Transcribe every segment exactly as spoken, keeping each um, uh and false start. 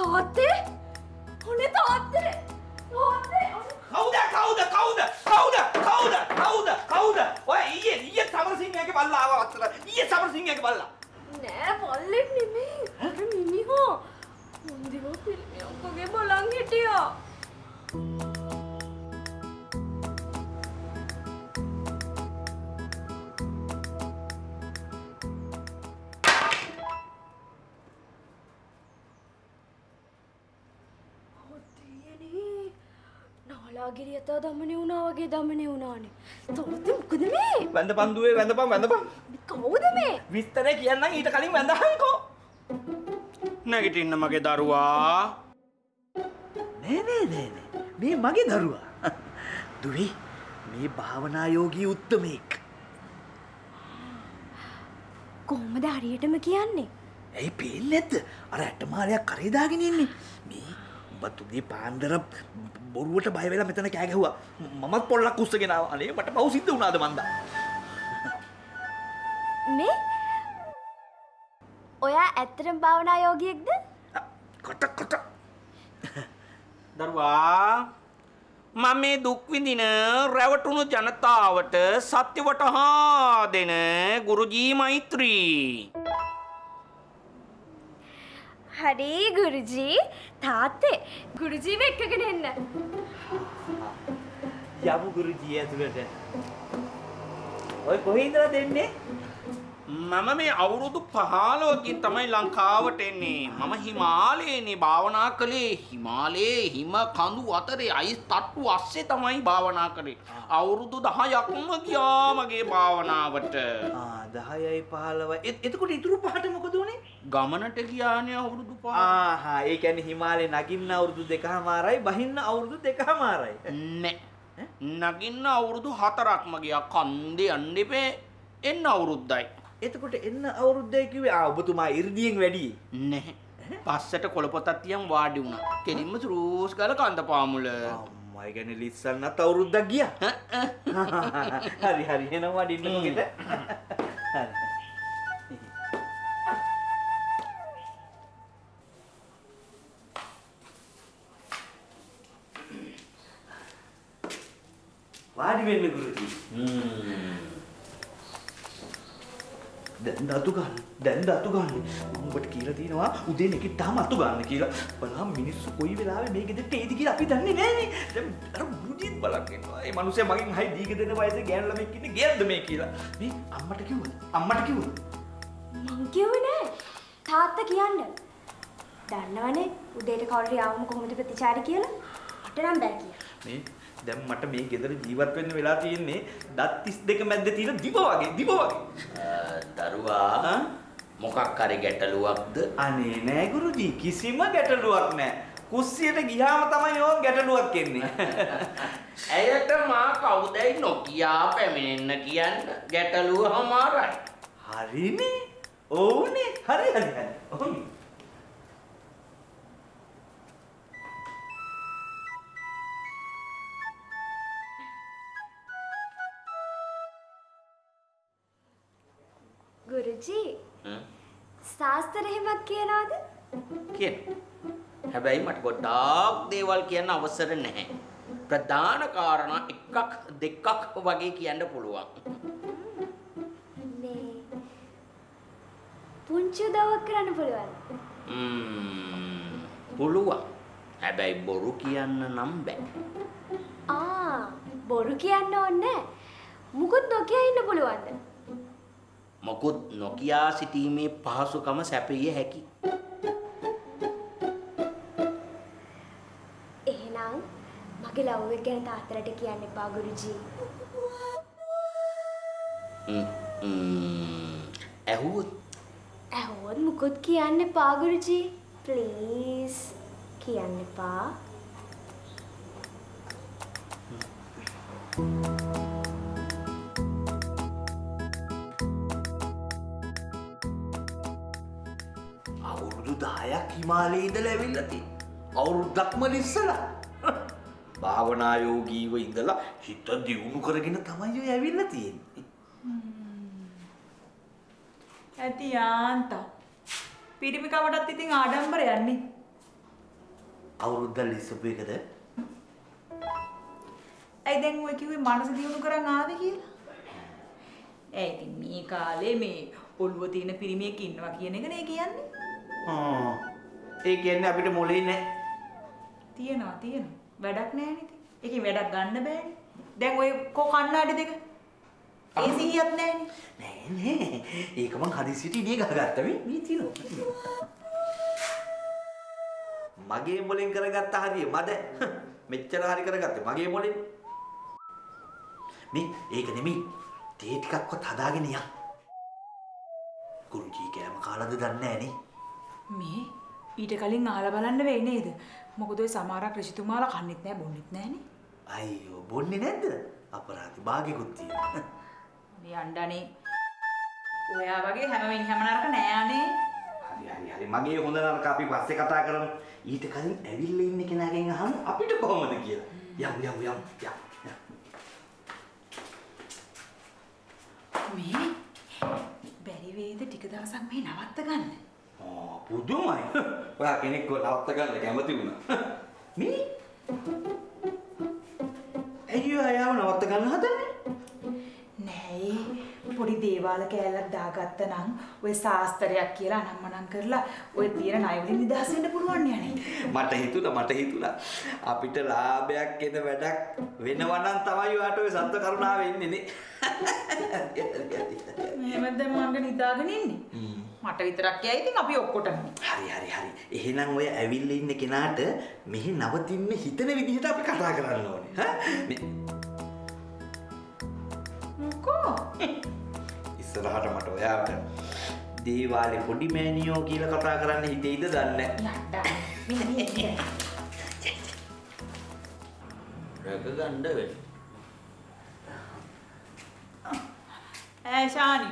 Taate? One taate? Taate? Kauda kauda kauda kauda kauda kauda kauda. Why? ये ये सामर सिंह यहाँ के बाल लावा अच्छा लगा. ये सामर सिंह यहाँ के बाल ला. नहीं बाल नहीं मैं. अरे मिनी हो. उन दिवों फिल्में उनको क्या बोलेंगे टिया? गिरी अता दमने उना वगे दमने उना ने तोड़ तुम कुद में बंदा बंदूए बंदा पाम बंदा पाम कबूद में विस्तरे किया ना ये टकाली बंदा हमको नेगेटिव न मगे दारुआ नहीं नहीं नहीं मैं मगे दारुआ दुई मैं भावना योगी उत्तम एक कोमदारी ये टम किया ने ऐ पीलत अरे टमारे करेदा किन्हीं ने मैं बतूदी पांडरब बोरुवट भाई वेला में तो ना क्या क्या हुआ मम्मत पौड़ा कुछ सके ना अरे बट बहुत सीधे उन्हां दमांदा मैं ओया ऐतरम बावना योगी एक दिन कटक कटक दरवा मामे दुख विदिन रेवटुनु जनता आवट सत्यवट हाँ देने गुरुजी माइत्री हरे गुरुजी ताते गुरुजी वे क्या करने हैं याबू गुरुजी है तुम्हें तो और कोई इधर देने मामा मैं आवरो तो पहाड़ वाकी तमाई लंकावटे ने मामा हिमालय ने बावना करे हिमालय हिमा खांडू आतरे आइस तातू आसे तमाई बावना करे आवरो तो दहाँ याकुम क्या मगे बावना वटे आह दहाँ याई पहाड़ वाई इत इतको इतरू पहाड़ में कुछ दोने गामना टेकिया आने आवरो तो पहाड़ आह हाँ एक यानी हिमालय नागिन्ना आवरो तो देखा हमारा ही बहिन्ना आवरो तो देखा हमारा ही नागिन्ना आवरो तो हाथराक मगे या कंदे अंडे पे इन आवरो दाई එතකොට එන්න අවුරුද්දේ කිව්වේ ආ ඔබතුමා ඉර්ධියෙන් වැඩි නැහැ. පස්සට කොළපොතක් තියන් වාඩි වුණා. කෙලින්ම රූස් ගාල කඳ පාමුල. අම්මා ඒ කියන්නේ ලිස්සන්නත් අවුරුද්දක් ගියා. හරි හරි එනවා වඩින්න මොකද? හරි. වාඩි වෙන්න ගුරුදී. හ්ම්. दंडा तो गान, दंडा तो गान, बट कीला थी ना वहाँ उधर ने की धामा तो गान कीला, पर हम मिनिस कोई भी लावे में किधर टेढ़ी कीला अपनी धन्नी नहीं नहीं, जब अरे बुद्धि बला के ना ये मानुष ये माँगे नहीं दी किधर ने वाइसे गैर लमे किने गैर दमे कीला, मैं अम्मा टक्की हुई, अम्मा टक्की हुई, मंकी हुई ना, था तक यान, दानवा ने उधर कॉलरी आऊँ को मुझे प्रतिचारी किया ना, अटराम बैग किया जब मट्ट में किधर जीवन पे न मिला थी ने दातीस देख मैं देती ना दीपावाली दीपावाली दरुआ मुकाकरे गेटलुआ द अने नहीं गुरुजी किसी में गेटलुआ नहीं कुछ ये तो गिहा मतलब यो गेटलुआ किन्हीं ऐसा तो माँ काउंडे नोकिया पे मिन्न किया गेटलुआ हमारा हरी ने ओने हरी हरी हरी ओने गुरुजी सास्त्र है मत किया ना उधर क्या है भाई मत को डाक देवाल किया ना अवसर नहीं प्रधान कारण इक्कक दिक्कक वगे किया ना पुलवा ने पुंचु दावकरण पुलवा हम्म पुलवा है भाई बोरु किया ना नंबे आ बोरु किया ना उन्ने मुकुट नोकिया ही ना पुलवा ने मकुद नोकिया सिटी में पहासो कम सैपे ये है कि एहनां मगे लाओगे क्या ना तातरा टकिया ने पागुरुजी हम्म हम्म ऐहोद ऐहोद मुकुद किया ने पागुरुजी प्लीज किया ने पा हिमालय इधले विलती और दक्मली सला भावना योगी वो इधला हित दिवनु करेगी ना तमायो ये विलती ऐतिहांता पीड़ित का बड़ा तीतिंग आडम्बर यानी අවුරුද්දල් ඉස්සුපේකද? ඇයි දැන් ඔය කිව්වේ මනස දියුණු කරන් ආවේ කියලා? ඇයි ඉතින් මේ කාලේ මේ ඔළුව තියෙන පිරිමියෙක් ඉන්නවා කියන එක නේ කියන්නේ? ආ ඒ කියන්නේ අපිට මොළේ නැහැ. තියෙනවා තියෙනවා. වැඩක් නැහැ නේද? ඒකෙන් වැඩක් ගන්න බෑනේ. දැන් ඔය කො කන්නාඩි දෙක ඒ සිහියක් නැහැ නේ. නෑ නෑ. ඒක මං හදිසියට ඉඩිය ගහගත්තා මේ මේ තියෙනවා. මගේ මොලෙන් කරගත්ත හරිය මද මෙච්චර හරි කරගත්තේ මගේ මොලෙන් මේ ඒක නෙමෙයි තේ ටිකක්වත් හදාගෙන යන්න කුරුජී කෑම කාලාද දන්නේ නැනේ මේ ඊට කලින් අහලා බලන්න වෙයි නේද මොකද ඔය සමහරක් ඍෂිතුමාලා කන්නේත් නැහැ බොන්නේත් නැහනේ අයියෝ බොන්නේ නැද්ද අපරාධි භාගෙකුත් තියෙනවා මේ අණ්ඩානේ ඔයා වගේ හැම වෙලෙම හැම නරක නෑ අනේ හරි හරි මගේ හොඳ නරක අපි පස්සේ කතා කරමු ඊට කලින් ඇවිල්ලා ඉන්න කෙනාගෙන් අහමු අපිට කොහොමද කියලා යම් යම් යම් යම් මේ බැරි වේද ටික දවසක් මේ නවත්ත ගන්න ආ පුදුමයි ඔයා කෙනෙක්ව නවත්ත ගන්න කැමති වුණා මේ ඇයි ඔයාව නවත්ත ගන්න හදන්නේ නෑ පොඩි දේවාල කෑල්ලක් දාගත්ත නම් ඔය සාස්ත්‍රයක් කියලා අනම්මනම් කරලා ඔය තියෙන ණය වලින් නිදහස් වෙන්න පුළුවන් යන්නේ මට හිතුණා මට හිතුණා අපිට ලාභයක් එන වැඩක් වෙනවා නම් තමයි ඔයාට ඔය සත්ව කරුණාව එන්නේ නේ මෙහෙමද මංග නිදාගෙන ඉන්නේ මට විතරක් යයි ඉතින් අපි ඔක්කොටම හරි හරි හරි එහෙනම් ඔය ඇවිල්ලා ඉන්න කෙනාට මෙහි නවතින්න හිතන විදිහට අපි කතා කරන්න ඕනේ ඈ මොකෝ ඉස්සරහට මට ඔයාට දේවාලේ පොඩි මෑනියෝ කියලා කතා කරන්න හිතෙයිද දන්නේ නැහැ. නෑ. රැක ගන්න වෙයි. ඒ ශානිය.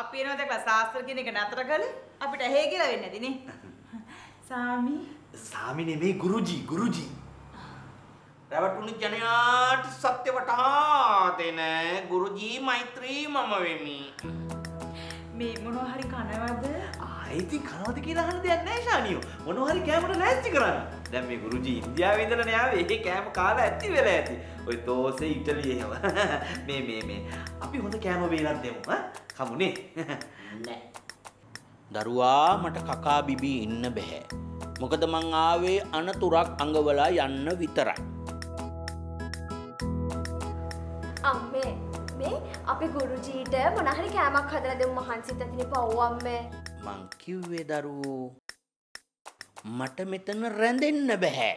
අපි එනවා දැක්ලා සාස්ත්‍ර කියන එක නතර කළේ අපිට ඇහි කියලා වෙන්නේ නැති නේ. සාමි. සාමි නෙමෙයි ගුරුජි ගුරුජි. රැවටුණු ජනයාට සත්‍ය වටහා දෙන ගුරුජී මෛත්‍රී මම වෙමි. මේ මොනවා හරි කනවද? ආයිති කනවද කියලා අහන්න දෙයක් නැහැ ශානියෝ. මොනවා හරි කෑමට ලෑස්ති කරන්න. දැන් මේ ගුරුජී ඉන්දියාවේ ඉඳලා නෑ ආවේ. ඒ කෑම කාලා ඇති වෙලා ඇති. ඔය තෝසේ ඉටලියේ හැම. මේ මේ මේ අපි හොඳ කෑම වේලක් දෙමු ඈ. කමුනේ. නෑ. දරුවා මට කකා බිබී ඉන්න බෑ. මොකද මං ආවේ අනතුරක් අඟවලා යන්න විතරයි. අම්මේ මේ අපේ ගුරුජීට මොන හරි කෑමක් හදලා දෙමු මහන්සිත් ඇතිනේ පව් අම්මේ මං කිව්වේ දරුවෝ මට මෙතන රැඳෙන්න බෑ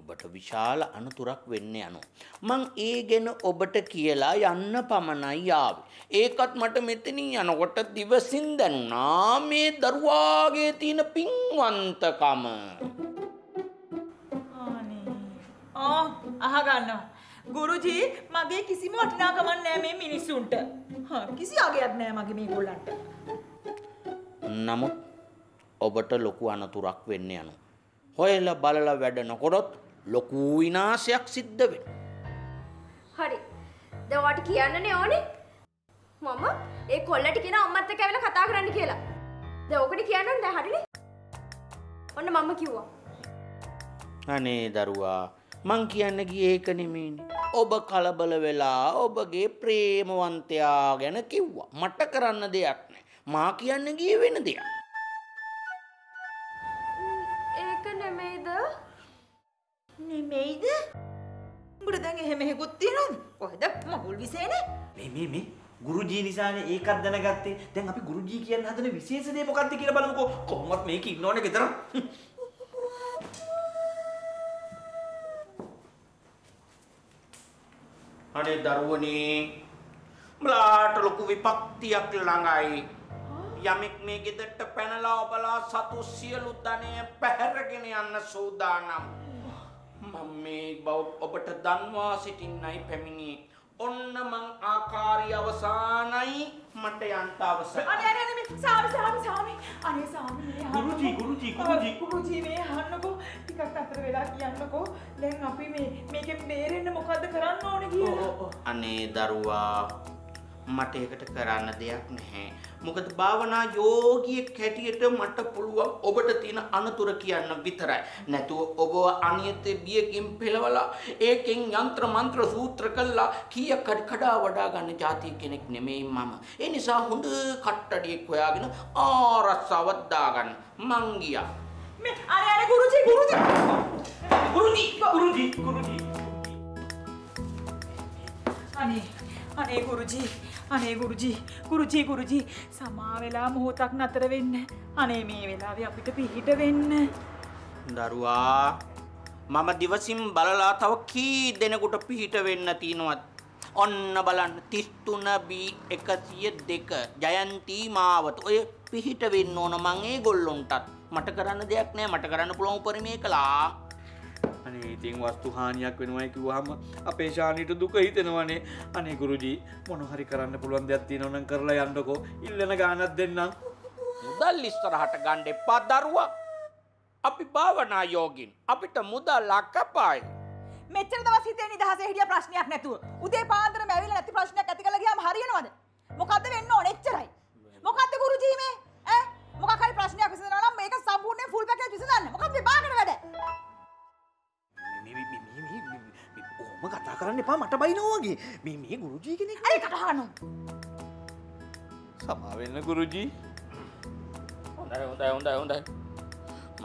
ඔබට විශාල අනතුරක් වෙන්න යනවා මං ඒ ගැන ඔබට කියලා යන්න පමණයි ආවේ ඒකත් මට මෙතනින් යනකොට දිවසින් දැනුණා මේ දරුවාගේ තියෙන පින්වන්තකම අනේ ආ අහගන්නවා ගුරුජී මගේ කිසිම වටිනාකමක් නැහැ මේ මිනිසුන්ට. හා කිසි ආගයක් නැහැ මගේ මේගොල්ලන්ට. නමුත් ඔබට ලොකු අනතුරක් වෙන්න යනවා. හොයලා බලලා වැඩ නොකරොත් ලොකු විනාශයක් සිද්ධ වෙනවා. හරි. දැන් ඔයාට කියන්නනේ ඕනේ. මම ඒ කොල්ලට කියන අම්මත් එක්ක ඇවිල්ලා කතා කරන්න කියලා. දැන් ඔකට කියන්න ඕනේ දැන් හරිනේ. ඔන්න මම කිව්වා. අනේ දරුවා මං කියන්න ගියේ ඒක නෙමෙයිනේ. ඔබ කලබල වෙලා ඔබගේ ප්‍රේමවන්තයා ගැන කිව්වා. මට කරන්න දෙයක් නැහැ. මා කියන්න ගියේ වෙන දෙයක්. ඒක නෙමෙයිද? නෙමෙයිද? උඹට දැන් එහෙම හෙකුත් තියනවද? කොහෙද මගුල් විසේනේ? මේ මේ මේ ගුරුජී නිසානේ ඒකත් දැනගත්තේ. දැන් අපි ගුරුජී කියන්න හදන විශේෂ දේ මොකක්ද කියලා බලමුකෝ. කොහොමවත් මේක ඉන්නෝනේ ගෙදර. अरे दरुवनी मलाट लोकु विपक्ति अक लंगाई यमिक में गिदट पहनला ओबला सतु सियलु दाने पहरगिने अन्न सौदानम मम्मी बव ओबट दन्वा सिटिन्नई फेमिनी ओन्न मं आकारी अवसानई मट यंत अवसान अरे अरे अरे सामी सामी सामी अरे सामी गुरुजी गुरुजी गुरुजी गुरुजी මේ අහන්නකො ටිකක් අතර වෙලා කියන්නකො දැන් අපි මේ මේකේ බේරෙන්න මොකද්ද කරන්න ඕනේ කියලා අනේ දරුවා मट एකට කරන්න දෙයක් නැහැ මොකද භාවනා යෝගියෙක් හැටියට මට පුළුවන් ඔබට තියෙන අනතුර කියන්න විතරයි නැතුව ඔබව අනියතේ බියකින් පෙලවලා ඒකෙන් යంత్ర මන්ත්‍ර සූත්‍ර කළා කීයක් කඩා වඩා ගන්න જાතිය කෙනෙක් නෙමෙයි මම ඒ නිසා හොඳ කට්ටඩියක් හොයාගෙන ආරස්සාවක් දාගන්න මං ගියා මේ අර අර ගුරුජී ගුරුජී ගුරුජී ගුරුජී ගුරුජී අනේ अरे गुरुजी अरे गुरुजी गुरुजी गुरुजी समावेला मोहतक नतर වෙන්න අනේ මේ වෙලාවේ අපිට පිහිට වෙන්න දරුවා මම දිවසින් බලලා තව කී දෙනෙකුට පිහිට වෙන්න තියනවත් ඔන්න බලන්න තිස් තුන බී එකසිය දෙක ජයන්ති මාවත ඔය පිහිට වෙන්න ඕන මං ඒගොල්ලොන්ටත් මට කරන්න දෙයක් නෑ මට කරන්න පුළුවන් උපරිමේ කළා अने इतिंग वास्तु हानियाक वेनुवाई किवुवाम अपे शानिट दुख हितेनवाने अने गुरुजी मोनो हरि करन्न පුළුවන් දෙයක් තියෙනවා නම් කරලා යන්නකෝ ඉල්ලන ගානක් දෙන්නම් මුදල් ඉස්සරහට ගන්න එපා දරුවා අපි භාවනා යෝගින් අපිට මුදල් අකපායි මෙච්චර දවස් හිතේ නිදහසේ හිටිය ප්‍රශ්නයක් නැතුව උදේ පාන්දරම ඇවිල්ලා නැති ප්‍රශ්නයක් ඇති කරලා ගියාම හරියනවද මොකද්ද වෙන්න ඕනේ එච්චරයි මොකද්ද ගුරුජී මේ ඈ මොකක් හරි ප්‍රශ්නයක් විසඳනවා නම් මේක සම්පූර්ණයෙන් ෆුල් පැකේජ් විසඳන්න මොකක්ද මේ බාගෙන වැඩ ओम कथा करने पा मट बाई नोगी मी मी गुरुजी के ने अरे कथा नो समावेन गुरुजी හොඳයි හොඳයි හොඳයි හොඳයි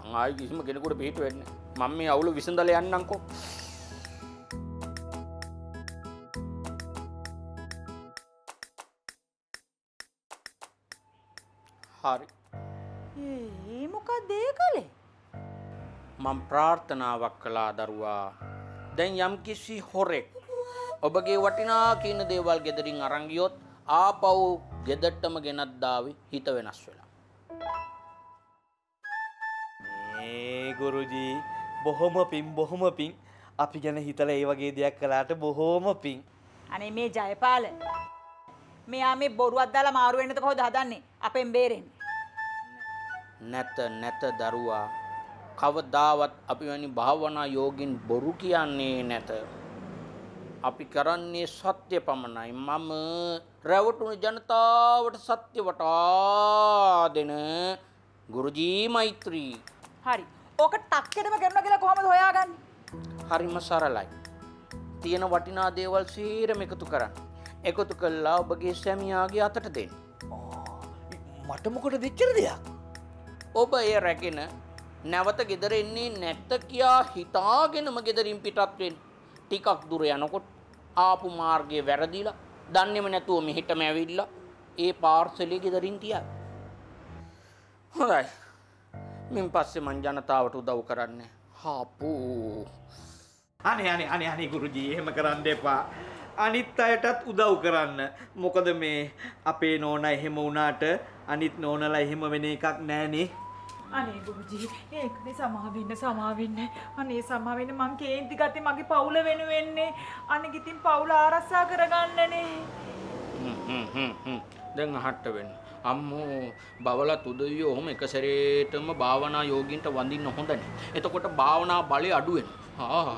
මං ආයි කිසිම කෙනෙකුට පිට වෙන්නේ මම මේ අවුල විසඳලා යන්නම්කෝ හරි ඒ මොකද ඒකලේ මම ප්‍රාර්ථනාවක් කළා දරුවා දැන් යම් කිසි හොරෙක් ඔබගේ වටිනා කින දේවල් gederin අරන් ගියොත් ආපහු gederටම ගෙනත් දාවි හිත වෙනස් වෙලා මේ ගුරුජී බොහොම පිං බොහොම පිං අපි ගැන හිතලා ඒ වගේ දෙයක් කළාට බොහොම පිං අනේ මේ ජයපාල මෙයා මේ බොරුවක් දාලා මාරු වෙන්නද කොහොද හදන්නේ අපෙන් බේරෙන්නේ නැත නැත දරුවා කවදාවත් අපි වැනි භාවනා යෝගින් බොරු කියන්නේ නැත අපි කරන්නේ සත්‍ය පමණයි මම රැවටුණු ජනතාවට සත්‍ය වටා දෙන ගුරුජී මෛත්‍රී හරි ඕක ටක්කෙදම කරනවා කියලා කොහමද හොයාගන්නේ හරිම සරලයි තියෙන වටිනා දේවල් සීරම එකතු කරන්න එකතු කළා ඔබගේ සැමියාගේ අතට දෙන්න මට මොකටද දෙච්චර දෙයක් ඔබ ඒ රැගෙන නැවත ගෙදර එන්නේ නැත්ත කියා හිතාගෙනම ගෙදරින් පිටත් වෙන්න ටිකක් දුර යනකොට ආපු මාර්ගයේ වැරදිලා දන්නේම නැතුව මෙහෙටම ඇවිල්ලා ඒ පාර්සලේ ගෙදරින් තියා. හොඳයි. මින් පස්සේ මං ජනතාවට උදව් කරන්නේ. හාපෝ. අනේ අනේ අනේ අනේ ගුරුජී එහෙම කරන්න එපා. අනිත් අයටත් උදව් කරන්න. මොකද මේ අපේ නෝනා එහෙම වුණාට අනිත් නෝනලා එහෙම වෙන එකක් නෑනේ. අනේ ගුරුජී ඒකනේ සමාවෙන්න සමාවෙන්න අනේ සමාවෙන්න මං කේන්ති ගත්තේ මගේ පවුල වෙනුවෙන්නේ අනේ ගිතින් පවුල ආරක්ෂා කරගන්නනේ හ්ම් හ්ම් හ්ම් දැන් අහට්ට වෙන්න අම්මෝ බවලත් උදවිය ඔහොම එක සැරේටම භාවනා යෝගින්ට වඳින්න හොඳනේ එතකොට භාවනා බලය අඩු වෙනවා ආ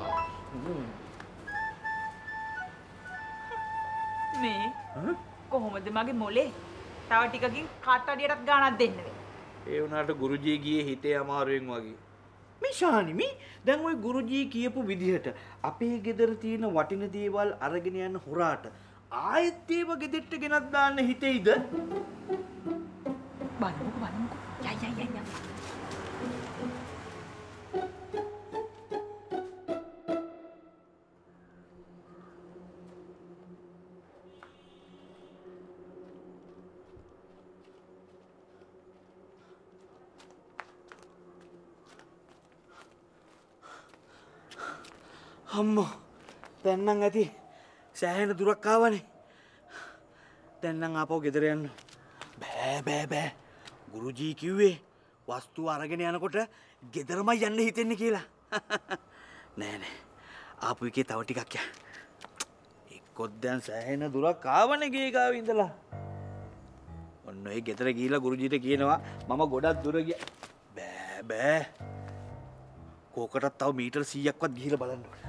මේ කොහොමද මගේ මොලේ තව ටිකකින් කාට අඩියටත් ගානක් දෙන්න වෙයි ඒ උනාට ගුරුජී ගියේ හිතේ අමාරුවෙන් වගේ. මේ ශානි මේ දැන් ওই ගුරුජී කියපු විදිහට අපේ ගෙදර තියෙන වටින දේවල් අරගෙන යන හොරාට ආයෙත් ඒව ගෙදෙට්ට ගෙනත් දාන්න හිතෙයිද? බලමු බලමු. යයි යයි යයි. अम्मा तैनंग अति सहन दुरक्कावा ने तैनंग आपो गिदर यन्न बे बे बे गुरुजी किवे वास्तु अरगेन यनकोट गिदरमय यन्न हितेन्ने කියලා නෑ නෑ ආපු එකේ තව ටිකක් යා එක්කොත් දැන් සෑහෙන දුරක් ආවනේ ගේ ගාව ඉඳලා ඔන්න ඔය ගෙදර ගිහිලා ගුරුජීට කියනවා මම ගොඩක් දුර ගියා බෑ බෑ කොකටත් තව මීටර් සීයක්වත් ගිහිලා බලන්න ඕනේ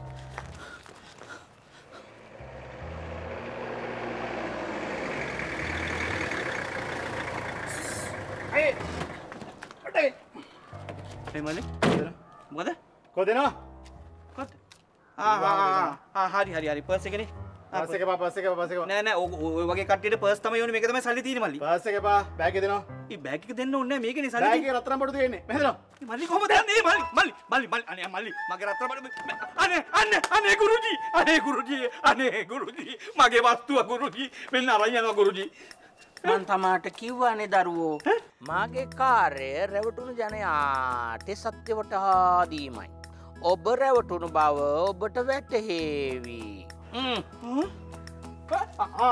मंथमाट किवाने दरुवो मागे कार्य रेवटुनु जने आटे सत्यवट हादीमय ओब रेवटुनु बाव ओबट वेटेवी हम्म आ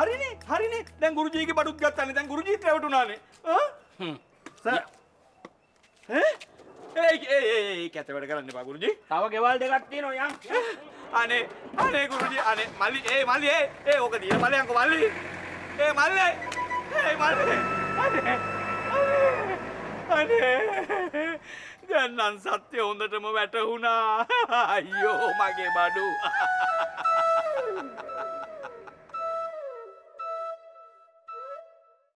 हरिने हरिने දැන් ගුරුජීගේ බඩුත් ගත්තානේ දැන් ගුරුජීත් රැවටුණානේ හ්ම් සර් ඈ ඒ ඒ ඒ කැත වැඩ කරන්න එපා ගුරුජී තව ගෙවල් දෙකක් තියෙනවා යන් අනේ අනේ ගුරුජී අනේ මල්ලි ඒ මල්ලි ඒ ඒ ඕක දින බලයන්කෝ මල්ලි ए माले ए माले अरे अरे जन्नन सत्य होंदटम बैठा हूं ना अयो मागे बाडू